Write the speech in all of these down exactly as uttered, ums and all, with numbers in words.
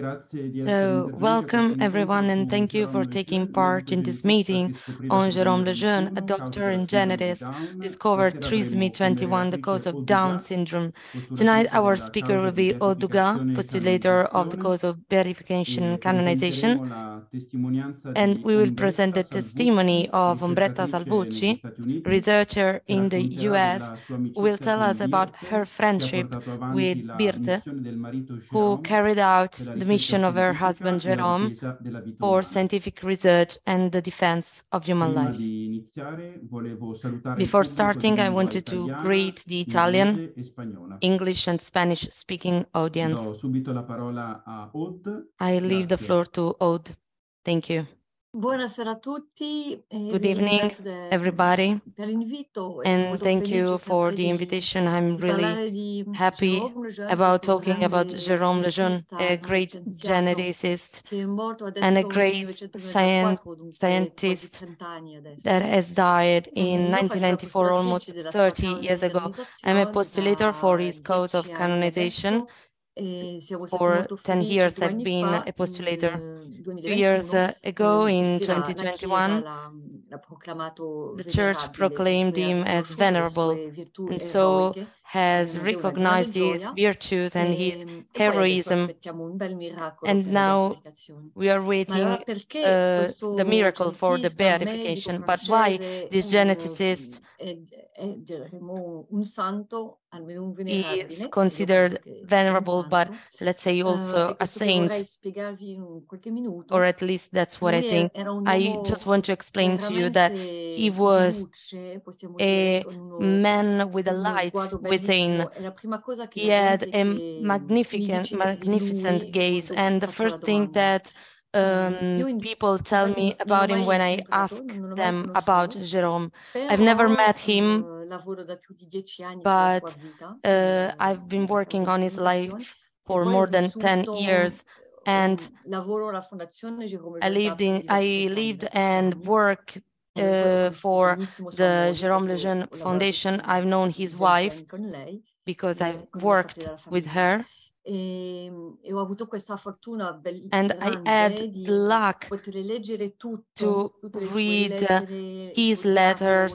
So, welcome everyone, and thank you for taking part in this meeting on Jérôme Lejeune, a doctor and geneticist, discovered trisomy twenty-one, the cause of Down syndrome. Tonight, our speaker will be Aude Dugast, postulator of the cause of beatification and canonization, and we will present the testimony of Ombretta Salvucci, researcher in the U S, who will tell us about her friendship with Birte, who carried out the mission of her husband Jérôme for scientific research and the defense of human life. Before starting, I wanted to greet the Italian, English and Spanish-speaking audience. I leave the floor to Aude. Thank you. Good evening, everybody, and thank you for the invitation. I'm really happy about talking about Jérôme Lejeune, a great geneticist and a great science, scientist that has died in nineteen ninety-four, almost thirty years ago. I'm a postulator for his cause of canonization. For ten years, I've been a postulator. Two years ago, in twenty twenty-one, the Church proclaimed him as venerable, and so has recognized his virtues and his heroism. And now we are waiting uh, the miracle for the beatification. But why this geneticist is considered venerable, but let's say also a saint, or at least that's what I think. I just want to explain to you that he was a man with a light within. He had a magnificent, magnificent gaze, and the first thing that Um, people tell me about him when I ask them about Jérôme. I've never met him, but uh, I've been working on his life for more than ten years, and I lived, in, I lived and worked uh, for the Jérôme Lejeune Foundation. I've known his wife because I've worked with her. And I had the luck to read uh, his letters,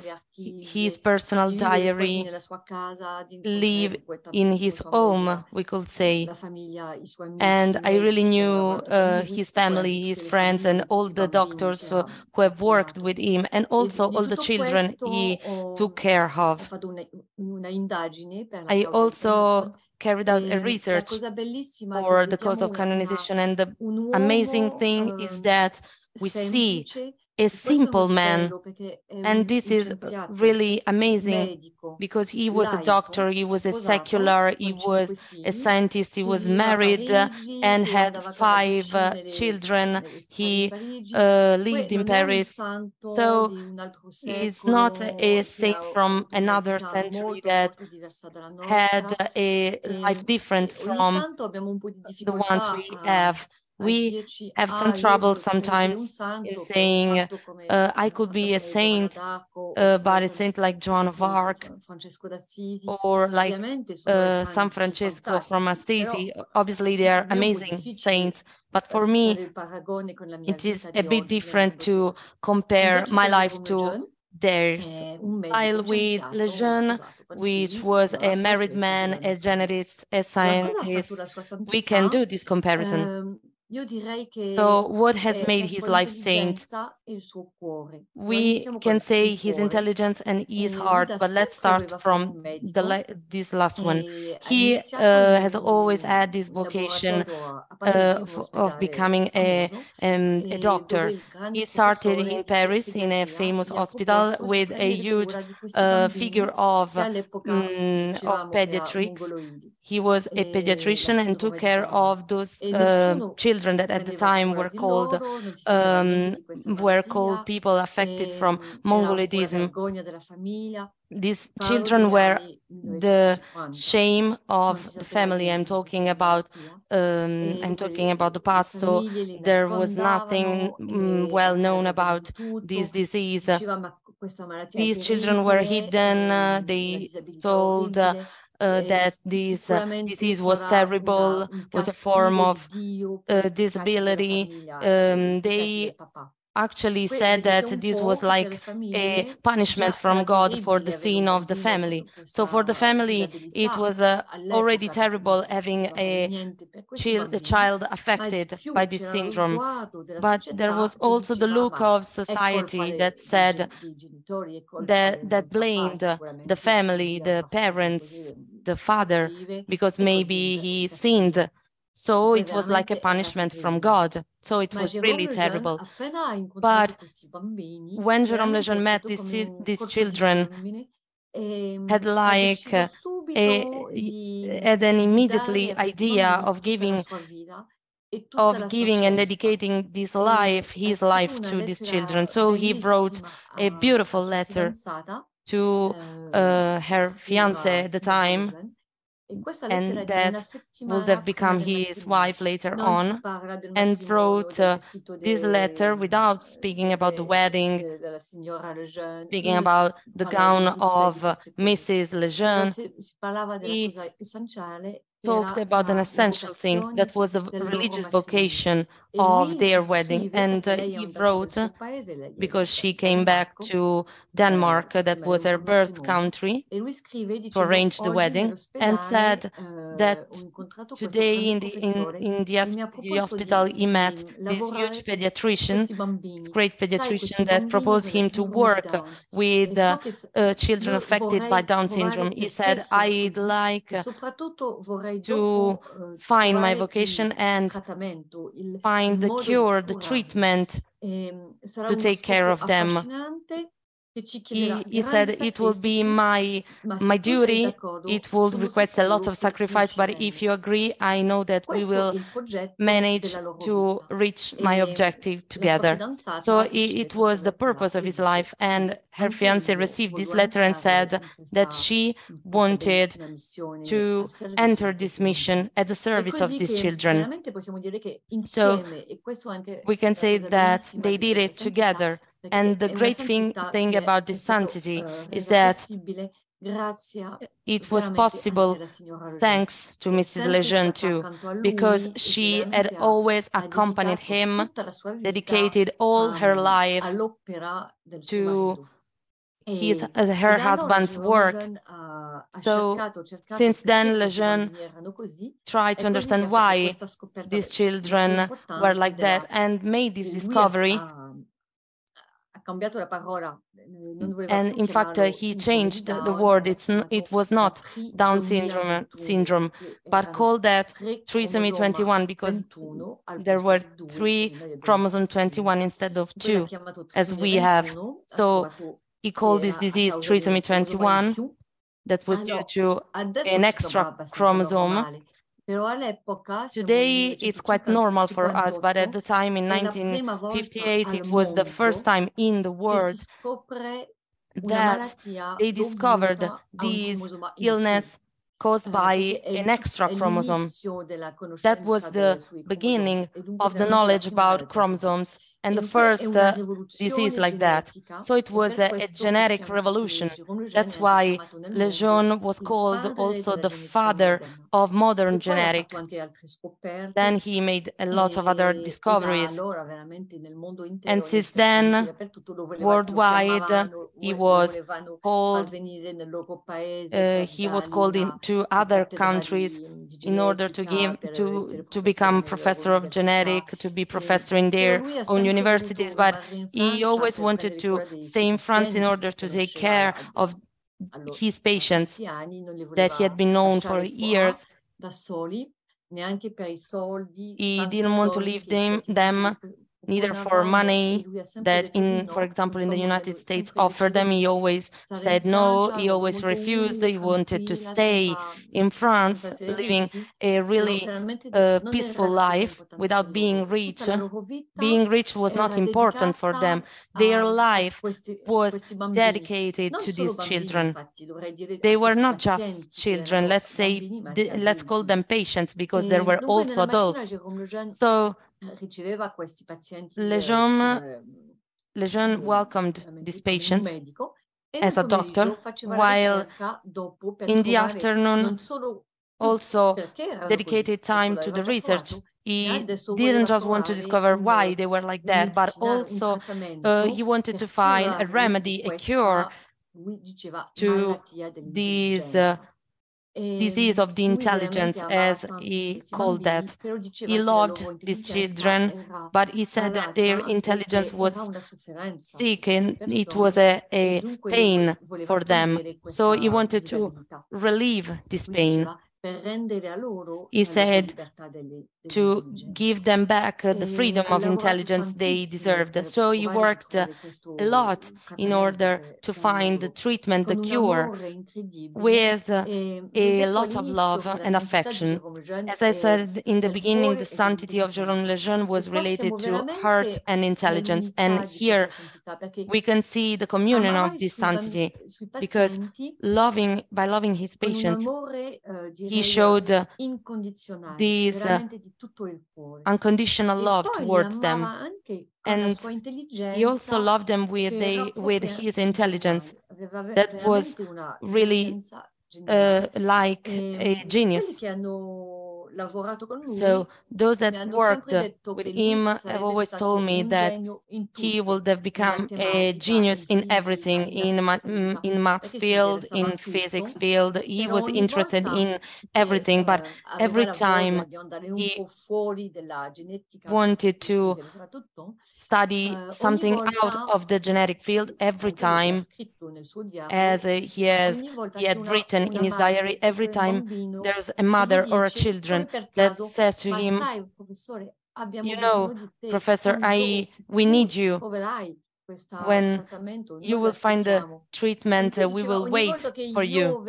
his personal diary, live in his home, we could say. And I really knew uh, his family, his friends, and all the doctors uh, who have worked with him, and also all the children he took care of. I also carried out a research for the cause of canonization, and the amazing thing is that we see a simple man, and this is really amazing because he was a doctor, he was a secular, he was a scientist, he was married and had five uh, children, he uh, lived in Paris, so he's not a saint from another century that had a life different from the ones we have. We have some trouble sometimes in saying, uh, I could be a saint, uh, but a saint like Joan of Arc or like uh, San Francesco from Assisi. Obviously, they are amazing saints. But for me, it is a bit different to compare my life to theirs. While with Lejeune, which was a married man, a generalist, a scientist, we can do this comparison. So what has made his life saint? We can say his intelligence and his heart, but let's start from the la this last one. He uh, has always had this vocation uh, of, of becoming a, um, a doctor. He started in Paris in a famous hospital with a huge uh, figure of, um, of pediatrics. He was a pediatrician and took care of those uh, children that at the time were called um, were called people affected from Mongoloidism. These children were the shame of the family. I'm talking about um, I'm talking about the past, so there was nothing um, well known about this disease. These children were hidden. Uh, they told. Uh, uh, that this uh, disease was terrible, was a form of uh, disability. Um, they actually said that this was like a punishment from God for the sin of the family. So for the family, it was uh, already terrible having a, chil a child affected by this syndrome. But there was also the look of society that said, that, that blamed the family, the parents, the father, because maybe he sinned. So it was like a punishment from God. So it was really terrible. But when Jérôme Lejeune met these, chi these children, had like a, had an immediately idea of giving, of giving and dedicating this life, his life to these children. So he wrote a beautiful letter to uh, her fiancé at the time, and that would have become his wife later on, and wrote uh, this letter without speaking about the wedding, speaking about the gown of uh, Missus Lejeune. He talked about an essential thing that was a religious vocation of their wedding, and uh, he wrote, uh, because she came back to Denmark, uh, that was her birth country, to arrange the wedding, and said that today in the, in, in the, the hospital he met this huge pediatrician, this great pediatrician that proposed him to work with uh, uh, children affected by Down syndrome. He said, I'd like uh, to find my vocation and find the cure, the treatment to take care of them. He, he said it will be my, my duty, it will request a lot of sacrifice, but if you agree, I know that we will manage to reach my objective together. So it, it was the purpose of his life, and her fiancé received this letter and said that she wanted to enter this mission at the service of these children. So we can say that they did it together. And the great thing, thing about this sanctity is that it was possible thanks to Missus Lejeune too, because she had always accompanied him, dedicated all her life to his, her husband's work. So since then, Lejeune tried to understand why these children were like that and made this discovery. And in fact, uh, he changed the word. It's n it was not Down syndrome, syndrome, but called that Trisomy twenty-one, because there were three chromosome twenty-one instead of two, as we have. So he called this disease Trisomy twenty-one, that was due to an extra chromosome. Today, it's quite normal for us, but at the time, in nineteen fifty-eight, it was the first time in the world that they discovered this illness caused by an extra chromosome. That was the beginning of the knowledge about chromosomes and the first uh, disease like that. So it was a, a genetic revolution. That's why Lejeune was called also the father of modern genetics. Then he made a lot of other discoveries. And since then, worldwide, uh, he was called, uh, he was called into other countries in order to, give, to, to become professor of genetics, to be professor in their own university. universities, but he always wanted to stay in France in order to take care of his patients that he had been known for years. He didn't want to leave them, them neither for money that, in, for example, in the United States offered them. He always said no, he always refused. He wanted to stay in France, living a really uh, peaceful life without being rich. Being rich was not important for them. Their life was dedicated to these children. They were not just children, let's say, let's call them patients, because there were also adults. So Lejeune, Lejeune welcomed these patients, as a doctor, while in the afternoon also dedicated time to the research. He didn't just want to discover why they were like that, but also uh, he wanted to find a remedy, a cure to this uh, disease of the intelligence, as he called that. He loved these children, but he said that their intelligence was sick and it was a, a pain for them. So he wanted to relieve this pain. He said to give them back the freedom of intelligence they deserved. So he worked a lot in order to find the treatment, the cure, with a lot of love and affection. As I said in the beginning, the sanctity of Jérôme Lejeune was related to heart and intelligence. And here we can see the communion of this sanctity, because loving, by loving his patients, he showed uh, this uh, unconditional love towards them, and he also loved them with, a, with his intelligence that was really uh, like a genius. So those that worked with him have always told me that he would have become a genius in everything, in in math field, in physics field. He was interested in everything, but every time he wanted to study something out of the genetic field, every time, as he has he had written in his diary, every time there's a mother or a children that says to him, you know, Professor, I, we need you. When you will find the treatment, uh, we will wait for you.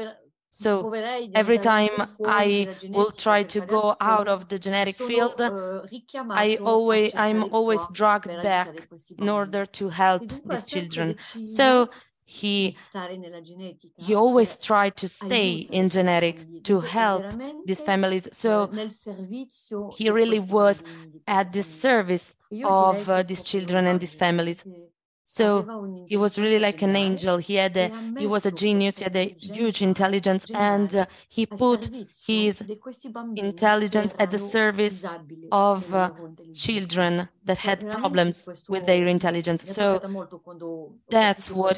So every time I will try to go out of the genetic field, I always, I'm always dragged back in order to help these children. So He, he always tried to stay in genetic to help these families. So he really was at the service of uh, these children and these families. So he was really like an angel. He had a, he was a genius, he had a huge intelligence, and uh, he put his intelligence at the service of uh, children that had problems with their intelligence. So that's what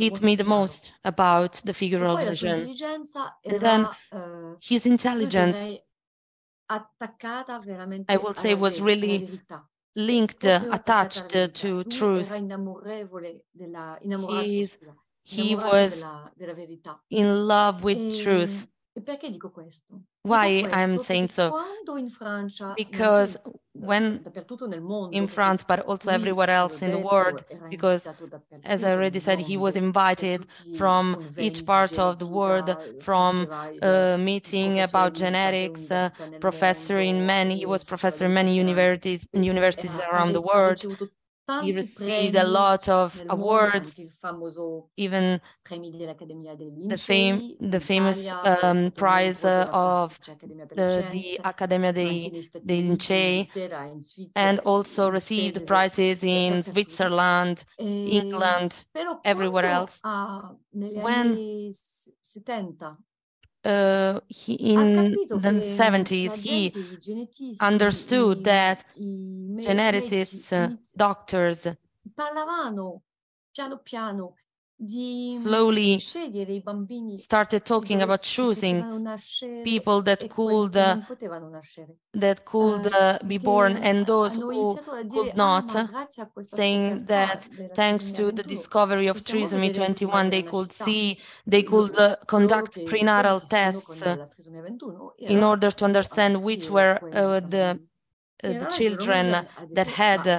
hit me the most about the figure of Lejeune. And then his intelligence, I will say, was really linked, uh, attached uh, to truth. He, is, he was in love with truth. Why I'm saying so? Because when in France, but also everywhere else in the world, because as I already said, he was invited from each part of the world, from a meeting about genetics, uh, professor in many, he was professor in many universities, universities around the world. He received a lot of awards, even the, fam the famous um, prize uh, of the, the Accademia dei, dei Lincei, and also received prizes in Switzerland, England, everywhere else. When Uh, he, in the seventies, he understood that geneticists, uh, doctors, slowly started talking about choosing people that could uh, that could uh, be born and those who could not, saying that thanks to the discovery of Trisomy twenty-one, they could see, they could uh, conduct prenatal tests uh, in order to understand which were uh, the Uh, the children that had uh,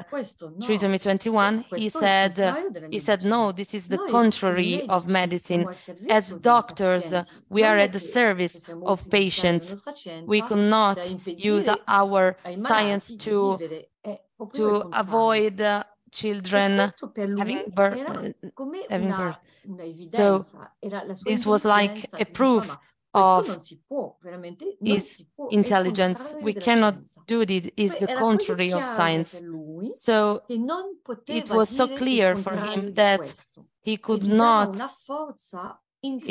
Trisomy twenty-one, he said, uh, he said, no, this is the contrary of medicine. As doctors, uh, we are at the service of patients. We could not use our science to, to avoid uh, children having birth, having birth. So this was like a proof of his intelligence. We cannot do this, is the contrary of science. So it was so clear for him that He could not,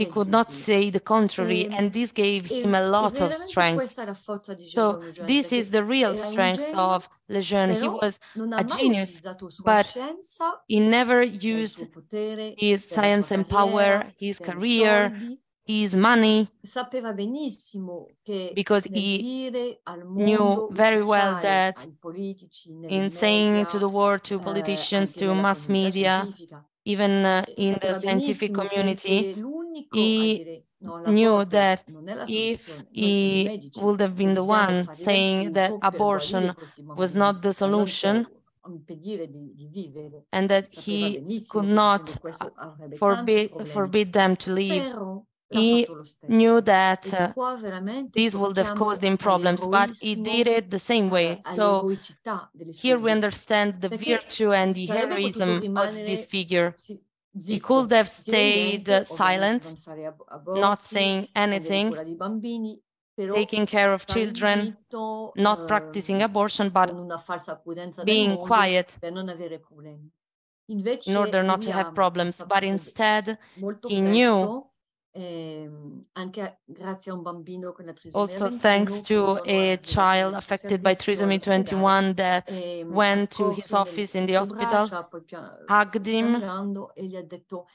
he could not say the contrary, and this gave him a lot of strength. So this is the real strength of Lejeune. He was a genius, but he never used his science and power, his career, his money, because he knew very well that in saying to the world, to politicians, to mass media, even uh, in the scientific community, he knew that if he would have been the one saying that abortion was not the solution, and that he could not forbid, forbid them to live, he knew that uh, this would have caused him problems, but he did it the same way. So here we understand the virtue and the heroism of this figure. He could have stayed uh, silent, not saying anything, taking care of children, not practicing abortion, but being quiet, in order not to have problems. But instead, he knew, also thanks to a child affected by Trisomy twenty-one that went to his office in the hospital, hugged him,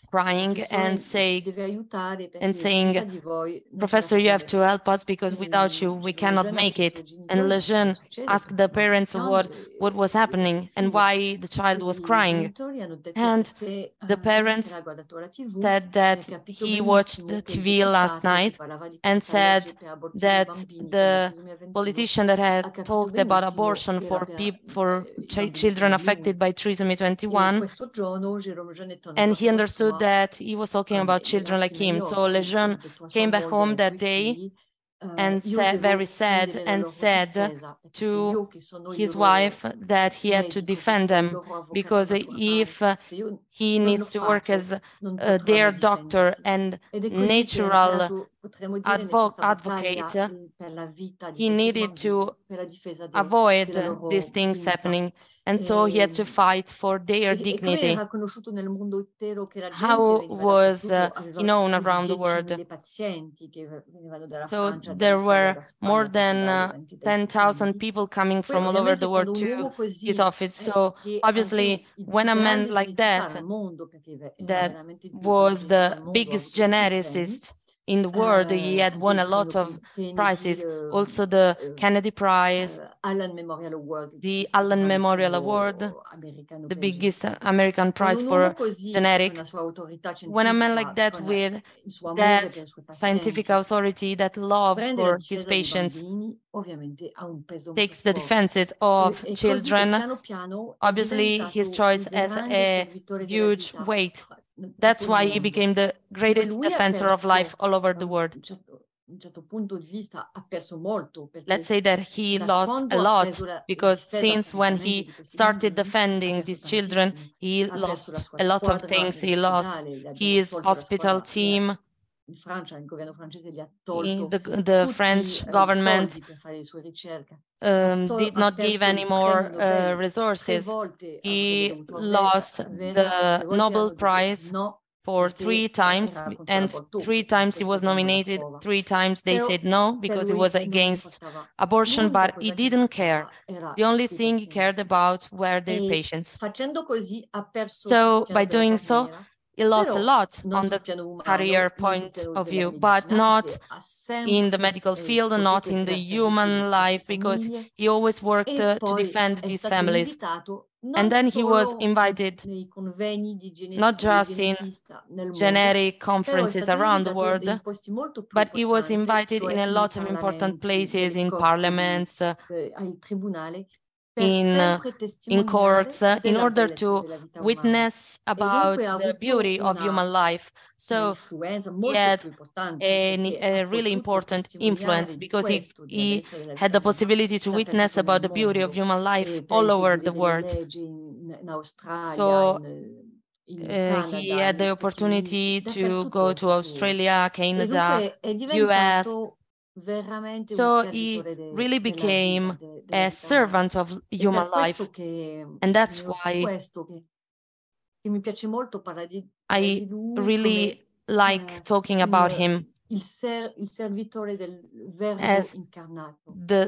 crying and, say, and saying, "Professor, you have to help us because without you we cannot make it." And Lejeune asked the parents what, what was happening and why the child was crying. And the parents said that he watched the T V last night and said that the politician that had talked about abortion for for ch children affected by Trisomy twenty-one, and he understood that he was talking about children like him. So Lejeune came back home that day and said, very sad, and said to his wife that he had to defend them, because if he needs to work as uh, their doctor and natural advo advocate, he needed to avoid these things happening. And so he had to fight for their dignity. How was uh, he known around the world? So there were more than uh, ten thousand people coming from all over the world to his office. So obviously, when a man like that, that was the biggest geneticist in the world, he had won a lot of prizes, also the Kennedy Prize, the Allen Memorial Award, the biggest American prize for genetics. When a man like that, with that scientific authority, that love for his patients, takes the defenses of children, obviously his choice has a huge weight. That's why he became the greatest defensor of life all over the world. Let's say that he lost a lot, because since when he started defending these children, he lost a lot of things. He lost his hospital team. He, the, the French government um, did not give any more uh, resources. He lost the Nobel Prize for three times, and three times he was nominated, three times they said no because he was against abortion, but he didn't care. The only thing he cared about were their patients. So by doing so, he lost a lot on the career point of view, but not in the medical field, not in the human life, because he always worked uh, to defend these families. And then he was invited, not just in genetic conferences around the world, but he was invited in a lot of important places, in parliaments, uh, in uh, in courts, uh, in order to witness about the beauty of human life. So he had a, a really important influence, because he, he had the possibility to witness about the beauty of human life all over the world. So Uh, he had the opportunity to go to Australia, Canada, U S. So he really became a servant of human life, and that's why I really like talking about him as the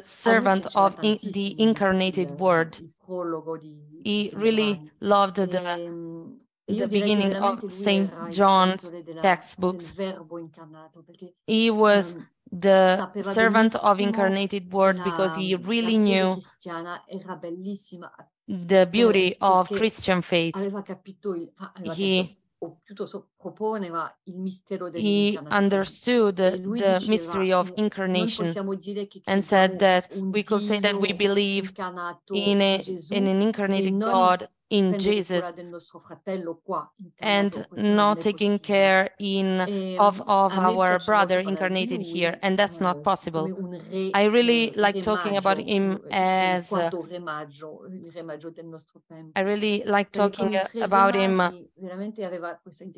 servant of in, the incarnated word. He really loved the, the beginning of Saint John's textbooks. He was the servant of incarnated word because he really knew the beauty of Christian faith. He He understood the, the mystery of incarnation and said that we could say that we believe in, a, in an incarnated God in Jesus and not taking care in of, of our brother incarnated here, and that's not possible. I really like talking about him as uh, I really like talking about him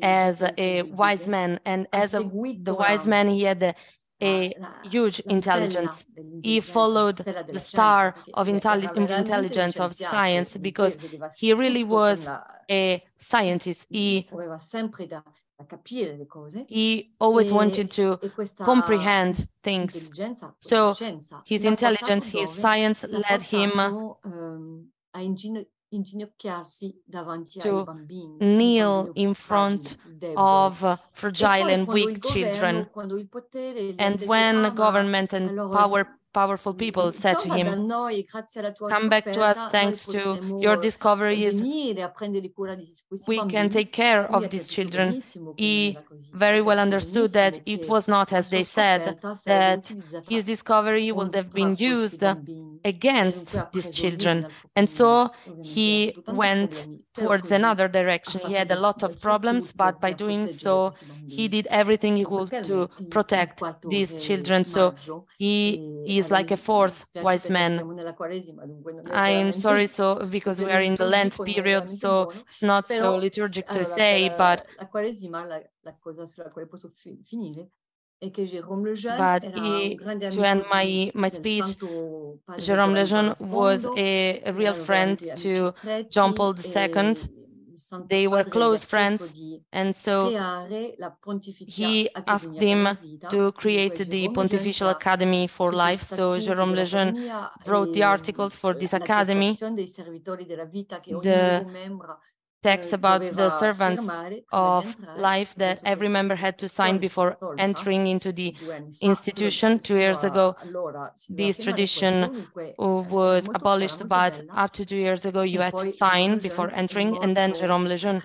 as a wise man, and as a, the wise man he had a, a huge intelligence. He followed the star of intelligence of science because he really was a scientist. He, he always wanted to comprehend things. So his intelligence, his science led him to kneel in front of fragile and weak children. And when government and power, powerful people said to him, "Come back to us thanks to your discoveries, we can take care of these children," he very well understood that it was not as they said, that his discovery would have been used against these children. And so he went towards another direction. He had a lot of problems, but by doing so, he did everything he could to protect these children. So he is like a fourth wise man. I'm sorry, so because we are in the Lent period, so it's not so liturgic to say, but But he, to end my, my speech, Jérôme Lejeune was a, a real friend to John Paul the Second. They were close friends, and so he asked him to create the Pontifical Academy for Life. So Jérôme Lejeune wrote the articles for this academy, the text about the servants of life that every member had to sign before entering into the institution. Two years ago, this tradition was abolished, but up to two years ago, you had to sign before entering. And then Jérôme Lejeune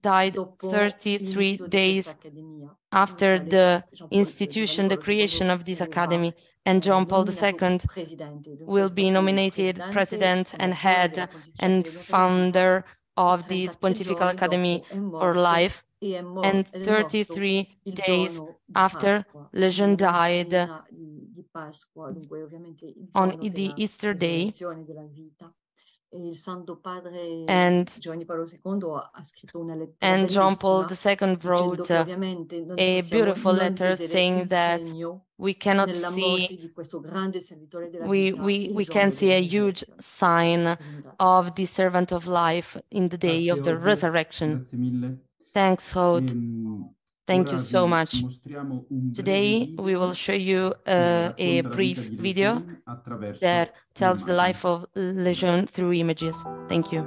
died thirty-three days after the institution, the creation of this academy. And John Paul the Second will be nominated president and head and founder of this Pontifical Academy for Life. And thirty-three days after, Lejeune died on the Easter day. And, and John Paul the Second wrote uh, a beautiful letter saying that we cannot see, we, we, we can see a huge sign of the servant of life in the day of the resurrection. Thanks, Aude. Thank you so much. Today, we will show you uh, a brief video that tells the life of Lejeune through images. Thank you.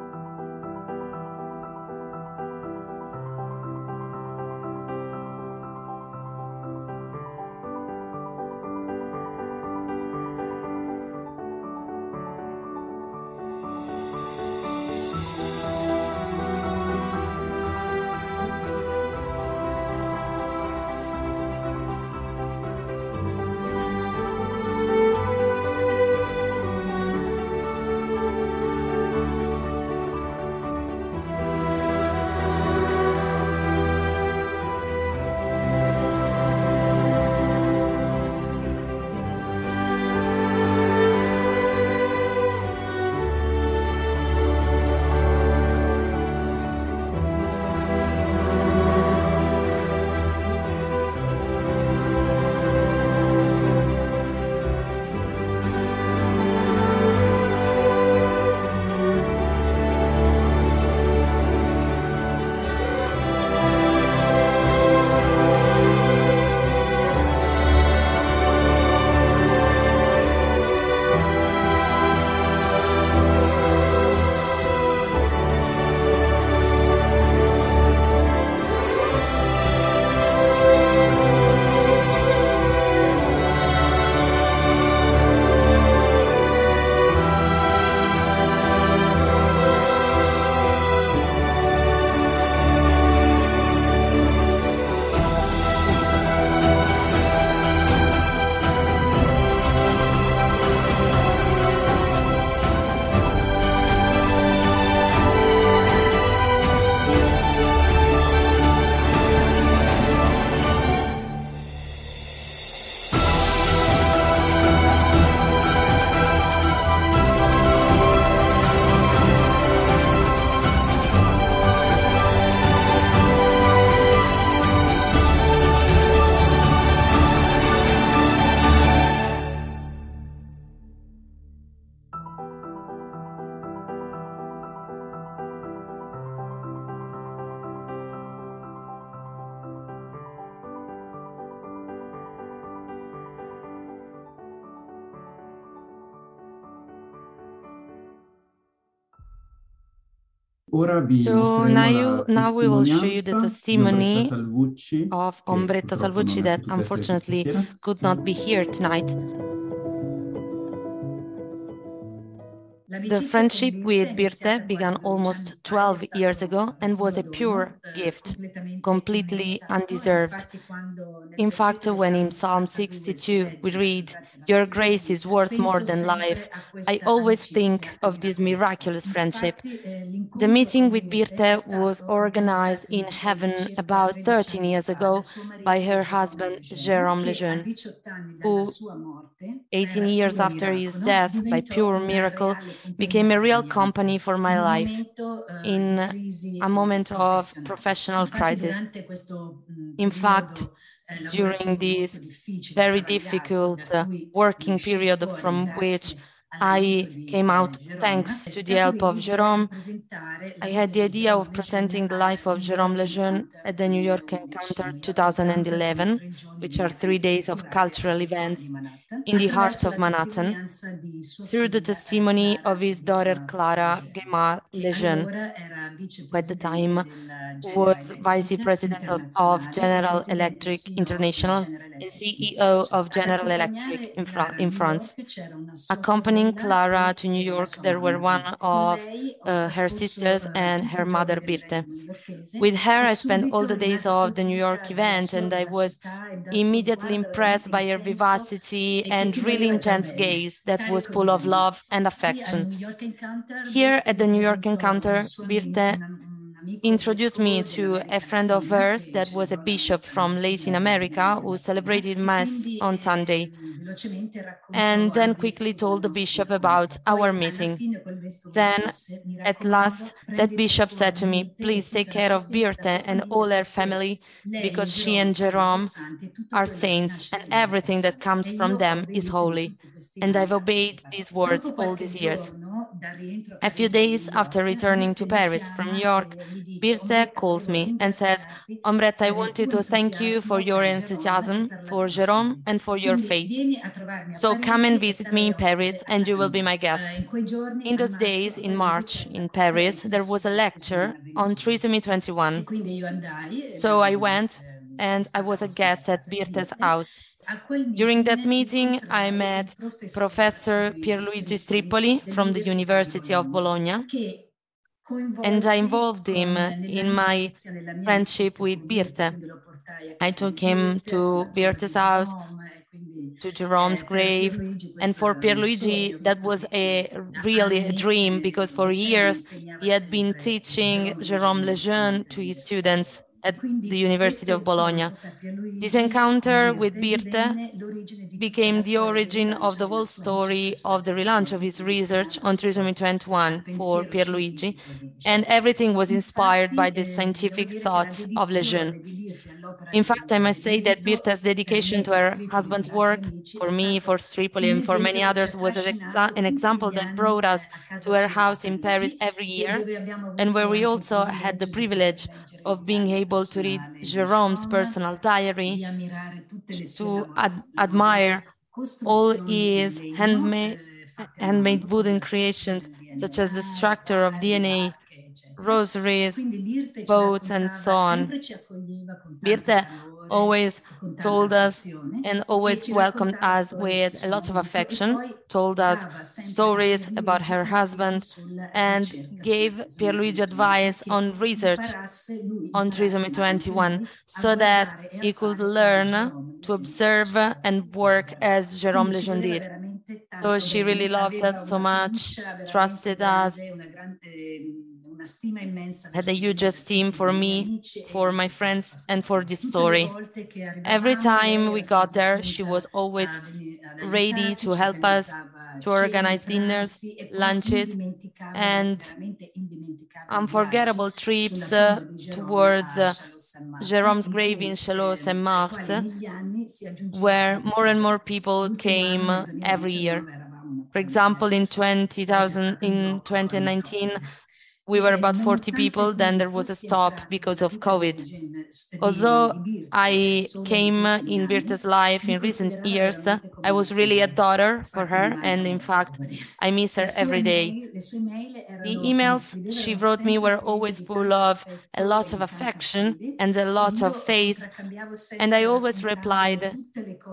So now, you, now we will show you the testimony of Ombretta Salvucci that unfortunately could not be here tonight. The friendship with Birte began almost twelve years ago and was a pure gift, completely undeserved. In fact, when in Psalm sixty-two we read, "Your grace is worth more than life," I always think of this miraculous friendship. The meeting with Birte was organized in heaven about thirteen years ago by her husband, Jérôme Lejeune, who, eighteen years after his death, by pure miracle, became a real company for my life in a moment of professional crisis. In fact, during this very difficult uh, working period from which I came out thanks to the help of Jérôme, I had the idea of presenting the life of Jérôme Lejeune at the New York Encounter two thousand eleven, which are three days of cultural events in the heart of Manhattan, through the testimony of his daughter Clara Gaymard Lejeune, who at the time was Vice President of General Electric International and C E O of General Electric in, Fra in France. Accompanying Clara to New York, there were one of uh, her sisters and her mother, Birte. With her, I spent all the days of the New York event, and I was immediately impressed by her vivacity and really intense gaze that was full of love and affection. Here at the New York Encounter, Birte introduced me to a friend of hers that was a bishop from Latin America who celebrated Mass on Sunday, and then quickly told the bishop about our meeting. Then, at last, that bishop said to me, "Please take care of Birte and all her family, because she and Jérôme are saints, and everything that comes from them is holy." And I've obeyed these words all these years. A few days after returning to Paris from New York, Birte calls me and says, "Ombretta, I wanted to thank you for your enthusiasm, for Jérôme, and for your faith. So come and visit me in Paris, and you will be my guest." In those days, in March, in Paris, there was a lecture on Trisomy twenty-one. So I went, and I was a guest at Birte's house. During that meeting, I met Professor Pierluigi Strippoli from the University of Bologna, and I involved him in my friendship with Birte. I took him to Birte's house, to Jérôme's grave, and for Pierluigi that was a really a dream, because for years he had been teaching Jérôme Lejeune to his students at the University of Bologna. This encounter with Birte became the origin of the whole story of the relaunch of his research on Trisomy twenty-one for Pierluigi, and everything was inspired by the scientific thoughts of Lejeune. In fact, I must say that Birte's dedication to her husband's work, for me, for Strippoli, and for many others, was an, exa an example that brought us to her house in Paris every year, and where we also had the privilege of being able to read Jérôme's personal diary, to ad admire all his handmade, handmade wooden creations, such as the structure of D N A, rosaries, boats, and so on. Birte always told us and always welcomed us with a lot of affection, told us stories about her husband, and gave Pierluigi advice on research on Trisomy twenty-one, so that he could learn to observe and work as Jérôme Lejeune did. So she really loved us so much, trusted us, had a huge esteem for me, for my friends, and for this story. Every time we got there, she was always ready to help us, to organize dinners, lunches, and unforgettable trips uh, towards uh, Jérôme's grave in Chalos-en-Mars, where more and more people came every year. For example, in, twenty thousand in twenty nineteen, We were about forty people, then there was a stop because of COVID. Although I came in Birte's life in recent years, I was really a daughter for her, and in fact, I miss her every day. The emails she wrote me were always full of a lot of affection and a lot of faith, and I always replied,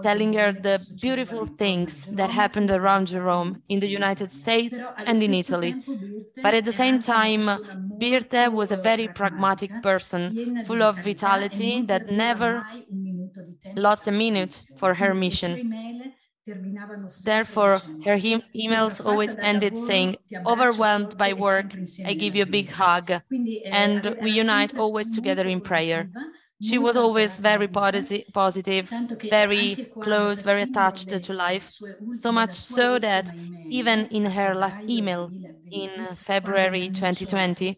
telling her the beautiful things that happened around Jérôme in the United States and in Italy. But at the same time, Birte was a very pragmatic person, full of vitality, that never lost a minute for her mission. Therefore, her e emails always ended saying, "Overwhelmed by work, I give you a big hug," and we unite always together in prayer. She was always very positive, very close, very attached to life, so much so that even in her last email in February twenty twenty,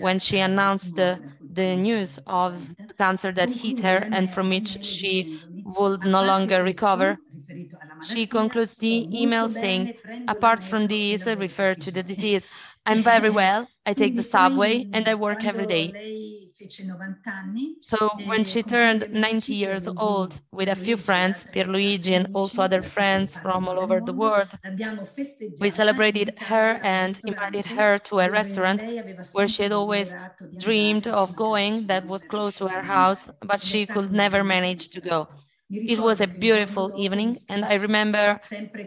when she announced the, the news of cancer that hit her and from which she would no longer recover, she concludes the email saying, "Apart from this, referred to the disease, I'm very well, I take the subway and I work every day." So when she turned ninety years old, with a few friends, Pierluigi and also other friends from all over the world, we celebrated her and invited her to a restaurant where she had always dreamed of going, that was close to her house, but she could never manage to go. It was a beautiful evening, and I remember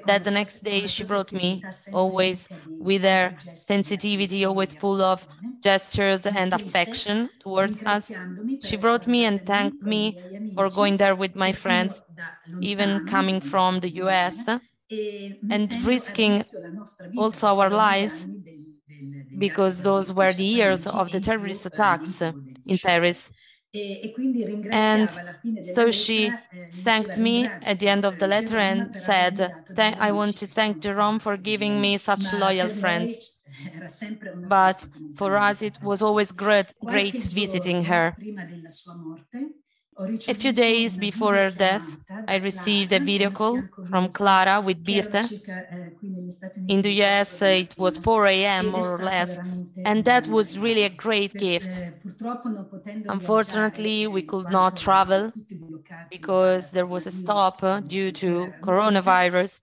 that the next day she brought me, always with her sensitivity, always full of gestures and affection towards us. She brought me and thanked me for going there with my friends, even coming from the U S, and risking also our lives, because those were the years of the terrorist attacks in Paris. And so she thanked me at the end of the letter and said, "I want to thank Jérôme for giving me such loyal friends." But for us, it was always great, great visiting her. A few days before her death, I received a video call from Clara with Birte. In the U S, it was four A M more or less, and that was really a great gift. Unfortunately, we could not travel because there was a stop due to coronavirus.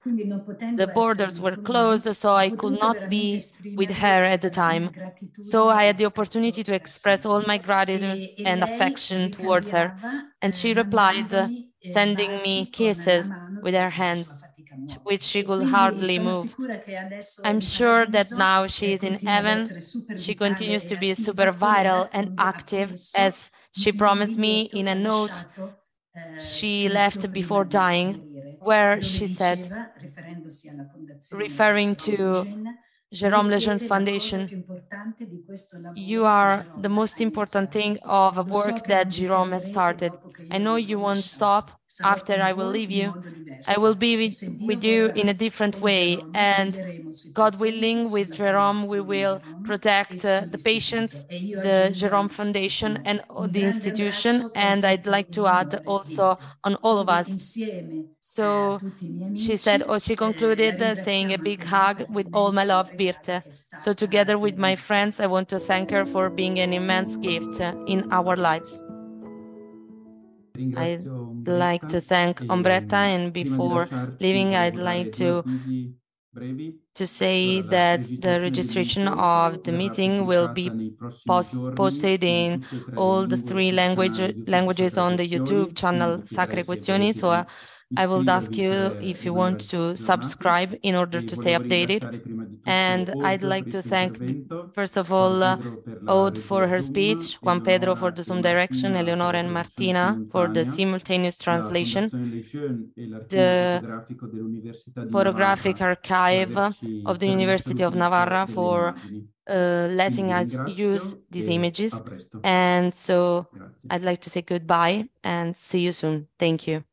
The borders were closed, so I could not be with her at the time. So I had the opportunity to express all my gratitude and affection towards her. And she replied, uh, sending me kisses with her hand, which she could hardly move. I'm sure that now she is in heaven. She continues to be super vital and active, as she promised me in a note she left before dying, where she said, referring to Jérôme Lejeune Foundation, "You are the most important thing of a work that Jérôme has started. I know you won't stop after I will leave you. I will be with, with you in a different way, and God willing, with Jérôme, we will protect uh, the patients, the Jérôme Foundation, and the institution, and I'd like to add also on all of us." So she said, or she concluded uh, saying, "A big hug with all my love, Birte." So together with my friends, I want to thank her for being an immense gift uh, in our lives. I'd like to thank Ombretta, and before leaving, I'd like to, to say that the registration of the meeting will be post posted in all the three language, languages on the YouTube channel Sacre Questioni, so I, I will ask you if you want to subscribe in order to stay updated. And I'd like to thank, first of all, uh, Aude for her speech, Juan Pedro for the Zoom direction, Eleonora and Martina for the simultaneous translation, the photographic archive of the University of Navarra for uh, letting us use these images. And so I'd like to say goodbye and see you soon. Thank you.